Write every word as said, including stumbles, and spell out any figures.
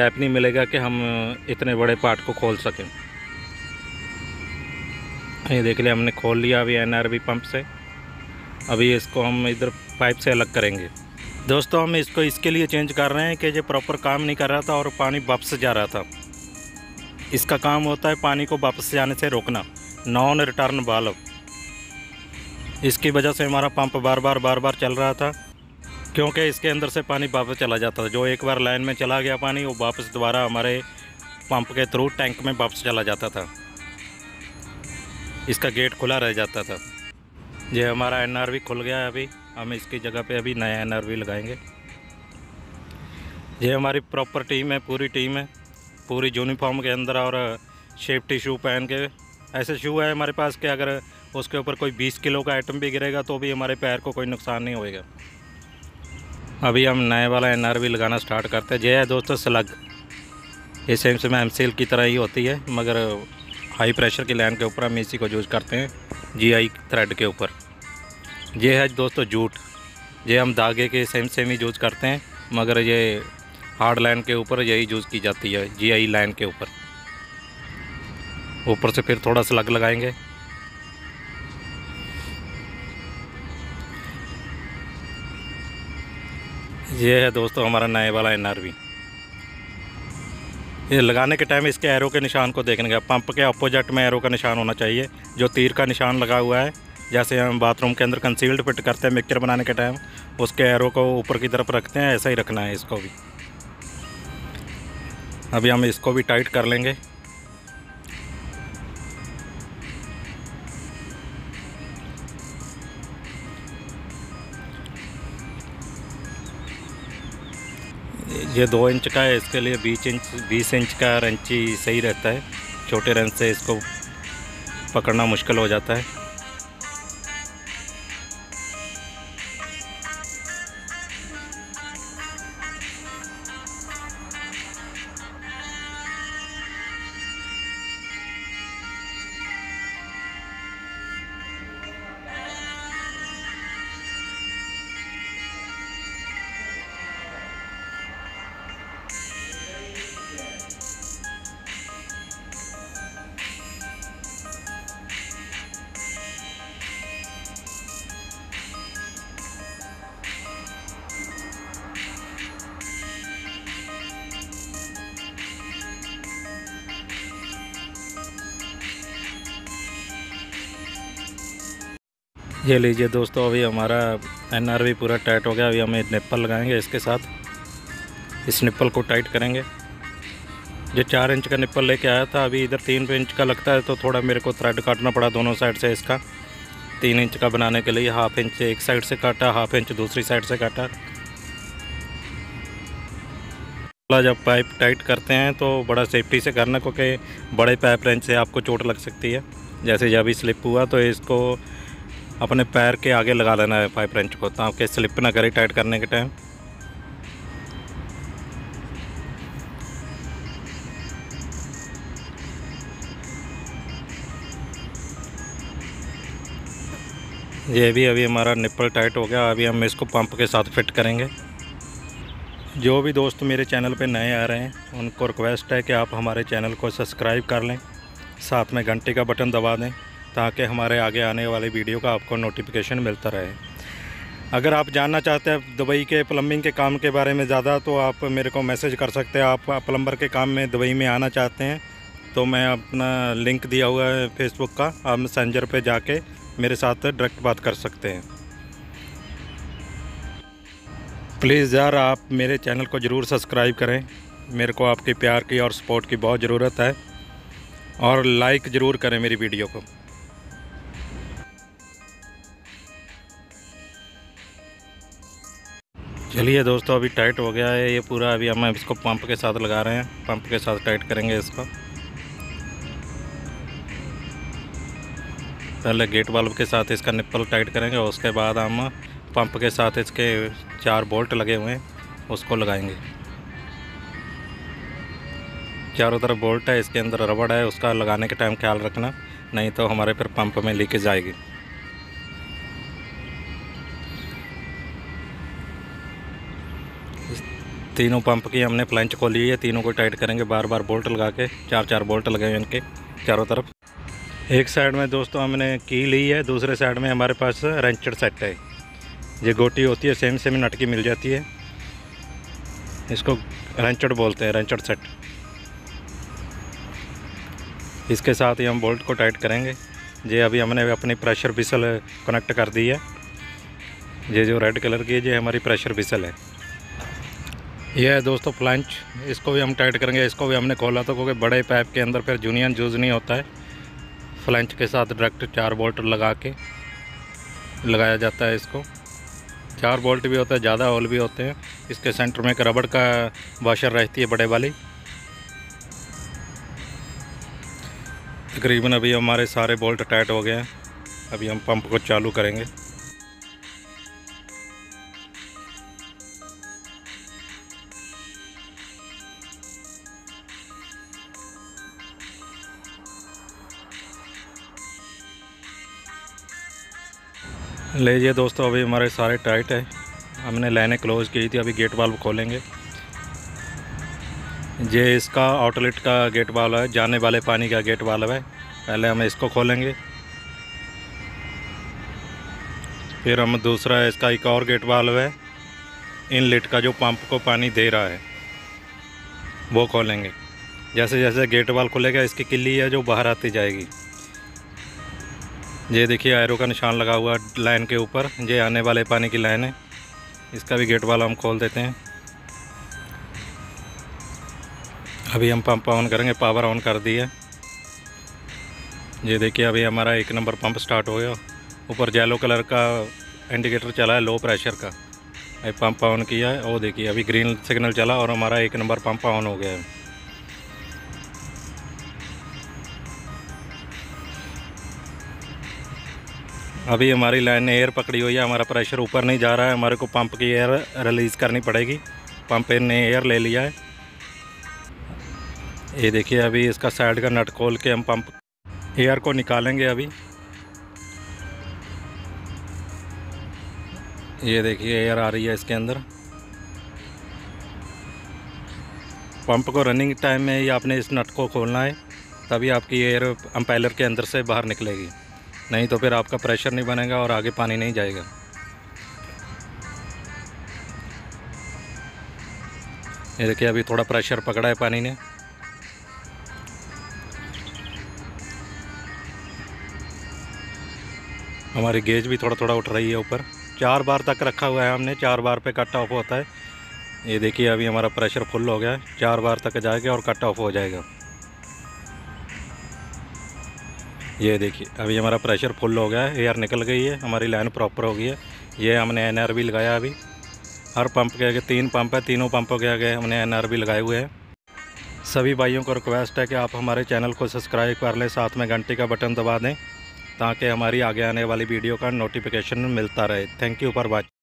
Gap नहीं मिलेगा कि हम इतने बड़े पार्ट को खोल सकें। ये देख लिया हमने खोल लिया अभी एन आर वी पंप से। अभी इसको हम इधर पाइप से अलग करेंगे। दोस्तों हम इसको इसके लिए चेंज कर रहे हैं कि ये प्रॉपर काम नहीं कर रहा था और पानी वापस जा रहा था। इसका काम होता है पानी को वापस जाने से रोकना, नॉन रिटर्न वाल्व। इसकी वजह से हमारा पंप बार बार बार बार चल रहा था क्योंकि इसके अंदर से पानी वापस चला जाता था। जो एक बार लाइन में चला गया पानी, वो वापस दोबारा हमारे पंप के थ्रू टैंक में वापस चला जाता था। इसका गेट खुला रह जाता था। ये हमारा एन आर वी खुल गया है। अभी हम इसकी जगह पे अभी नया एन आर वी लगाएंगे। ये हमारी प्रॉपर टीम है, पूरी टीम है, पूरी यूनिफॉर्म के अंदर और सेफ्टी शू पहन के। ऐसे शू है हमारे पास कि अगर उसके ऊपर कोई बीस किलो का आइटम भी गिरेगा तो भी हमारे पैर को कोई नुकसान नहीं होएगा। अभी हम नए वाला एन आर वी लगाना स्टार्ट करते हैं। यह है दोस्तों स्लग। ये सेम से एम सील की तरह ही होती है मगर हाई प्रेशर की लाइन के ऊपर हम इसी को यूज़ करते हैं, जी आई थ्रेड के ऊपर। ये है दोस्तों जूट। ये हम धागे के सेम सेम ही यूज़ करते हैं मगर ये हार्ड लाइन के ऊपर यही यूज़ की जाती है, जी आई लाइन के ऊपर। ऊपर से फिर थोड़ा स्लग लगाएंगे। ये है दोस्तों हमारा नए वाला एन आर वी। ये लगाने के टाइम इसके एरो के निशान को देखने का, पंप के अपोजिट में एरो का निशान होना चाहिए। जो तीर का निशान लगा हुआ है, जैसे हम बाथरूम के अंदर कंसील्ड फिट करते हैं मिक्सचर बनाने के टाइम, उसके एरो को ऊपर की तरफ रखते हैं, ऐसा ही रखना है इसको भी। अभी हम इसको भी टाइट कर लेंगे। ये दो इंच का है, इसके लिए बीस इंच बीस इंच का रंची सही रहता है। छोटे रंच से इसको पकड़ना मुश्किल हो जाता है। ये लीजिए दोस्तों अभी हमारा एन आर वी पूरा टाइट हो गया। अभी हमें निप्पल लगाएंगे इसके साथ। इस निप्पल को टाइट करेंगे। जो चार इंच का निप्पल लेके आया था, अभी इधर तीन इंच का लगता है तो थोड़ा मेरे को थ्रेड काटना पड़ा दोनों साइड से। इसका तीन इंच का बनाने के लिए हाफ इंच एक साइड से काटा, हाफ इंच दूसरी साइड से काटा। जब पाइप टाइट करते हैं तो बड़ा सेफ्टी से करना क्योंकि बड़े पाइप रेंच से आपको चोट लग सकती है। जैसे जब भी स्लिप हुआ तो इसको अपने पैर के आगे लगा लेना है पाइप रेंच को, ताकि स्लिप ना करे टाइट करने के टाइम। ये भी अभी हमारा निप्पल टाइट हो गया। अभी हम इसको पंप के साथ फिट करेंगे। जो भी दोस्त मेरे चैनल पे नए आ रहे हैं उनको रिक्वेस्ट है कि आप हमारे चैनल को सब्सक्राइब कर लें, साथ में घंटे का बटन दबा दें ताकि हमारे आगे आने वाले वीडियो का आपको नोटिफिकेशन मिलता रहे। अगर आप जानना चाहते हैं दुबई के प्लम्बिंग के काम के बारे में ज़्यादा, तो आप मेरे को मैसेज कर सकते हैं। आप प्लम्बर के काम में दुबई में आना चाहते हैं तो मैं अपना लिंक दिया हुआ है फेसबुक का, आप मैसेंजर पे जाके मेरे साथ डायरेक्ट बात कर सकते हैं। प्लीज़ यार आप मेरे चैनल को ज़रूर सब्सक्राइब करें। मेरे को आपके प्यार की और सपोर्ट की बहुत ज़रूरत है। और लाइक ज़रूर करें मेरी वीडियो को। चलिए दोस्तों अभी टाइट हो गया है ये पूरा। अभी हम इसको पंप के साथ लगा रहे हैं, पंप के साथ टाइट करेंगे इसको। पहले गेट वाल्व के साथ इसका निप्पल टाइट करेंगे और उसके बाद हम पंप के साथ इसके चार बोल्ट लगे हुए हैं उसको लगाएंगे। चारों तरफ बोल्ट है, इसके अंदर रबड़ है, उसका लगाने के टाइम ख्याल रखना, नहीं तो हमारे फिर पंप में लीकेज आएगी। तीनों पंप की हमने फ्लैंच खोली है, तीनों को टाइट करेंगे बार बार बोल्ट लगा के। चार चार बोल्ट लगे हुए इनके चारों तरफ। एक साइड में दोस्तों हमने की ली है, दूसरे साइड में हमारे पास रेंचर सेट है। ये गोटी होती है, सेम सेम नट की मिल जाती है, इसको रेंचर बोलते हैं, रेंचर सेट। इसके साथ ही हम बोल्ट को टाइट करेंगे। ये अभी हमने अपनी प्रेशर विसल कनेक्ट कर दी है। ये जो रेड कलर की है ये हमारी प्रेशर विसल है। यह है दोस्तों फ्लैंच, इसको भी हम टाइट करेंगे। इसको भी हमने खोला था क्योंकि बड़े पाइप के अंदर फिर जूनियन जूज नहीं होता है। फ्लैंच के साथ डायरेक्ट चार बोल्ट लगा के लगाया जाता है इसको। चार बोल्ट भी होता है, ज़्यादा होल भी होते हैं। इसके सेंटर में एक रबड़ का वाशर रहती है बड़े वाली। तकरीबन अभी हमारे सारे बोल्ट टाइट हो गए हैं। अभी हम पंप को चालू करेंगे। लीजिए दोस्तों, अभी हमारे सारे टाइट है। हमने लाइनें क्लोज की थी, अभी गेट वाल्व खोलेंगे। ये इसका आउटलेट का गेट वाल्व है, जाने वाले पानी का गेट वाल्व है। पहले हम इसको खोलेंगे, फिर हम दूसरा इसका एक और गेट वाल्व है इनलेट का, जो पंप को पानी दे रहा है, वो खोलेंगे। जैसे जैसे गेट वाल्व खुलेगा इसकी किल्ली है जो बाहर आती जाएगी। ये देखिए एरो का निशान लगा हुआ लाइन के ऊपर, ये आने वाले पानी की लाइन है। इसका भी गेट वाल्व हम खोल देते हैं। अभी हम पंप ऑन करेंगे, पावर ऑन कर दिए। ये देखिए अभी हमारा एक नंबर पंप स्टार्ट हो गया। ऊपर येलो कलर का इंडिकेटर चला है लो प्रेशर का। अभी पंप ऑन किया है, वो देखिए अभी ग्रीन सिग्नल चला और हमारा एक नंबर पंप ऑन हो गया है। अभी हमारी लाइन ने एयर पकड़ी हुई है, हमारा प्रेशर ऊपर नहीं जा रहा है। हमारे को पंप की एयर रिलीज़ करनी पड़ेगी। पंप ने एयर ले लिया है। ये देखिए अभी इसका साइड का नट खोल के हम पंप एयर को निकालेंगे। अभी ये देखिए एयर आ रही है इसके अंदर। पंप को रनिंग टाइम में ही आपने इस नट को खोलना है, तभी आपकी एयर अम्पायलर के अंदर से बाहर निकलेगी, नहीं तो फिर आपका प्रेशर नहीं बनेगा और आगे पानी नहीं जाएगा। ये देखिए अभी थोड़ा प्रेशर पकड़ा है पानी ने। हमारी गेज भी थोड़ा थोड़ा उठ रही है ऊपर। चार बार तक रखा हुआ है हमने, चार बार पे कट ऑफ होता है। ये देखिए अभी हमारा प्रेशर फुल हो गया है, चार बार तक जाएगा और कट ऑफ हो जाएगा। ये देखिए अभी हमारा प्रेशर फुल हो गया है, एयर निकल गई है, हमारी लाइन प्रॉपर हो गई है। ये हमने एन आर बी लगाया। अभी हर पंप के आगे तीन पंप है, तीनों पंपों के आगे हमने एन आर बी लगाए हुए हैं। सभी भाइयों को रिक्वेस्ट है कि आप हमारे चैनल को सब्सक्राइब कर लें, साथ में घंटी का बटन दबा दें ताकि हमारी आगे आने वाली वीडियो का नोटिफिकेशन मिलता रहे। Thank you for watching.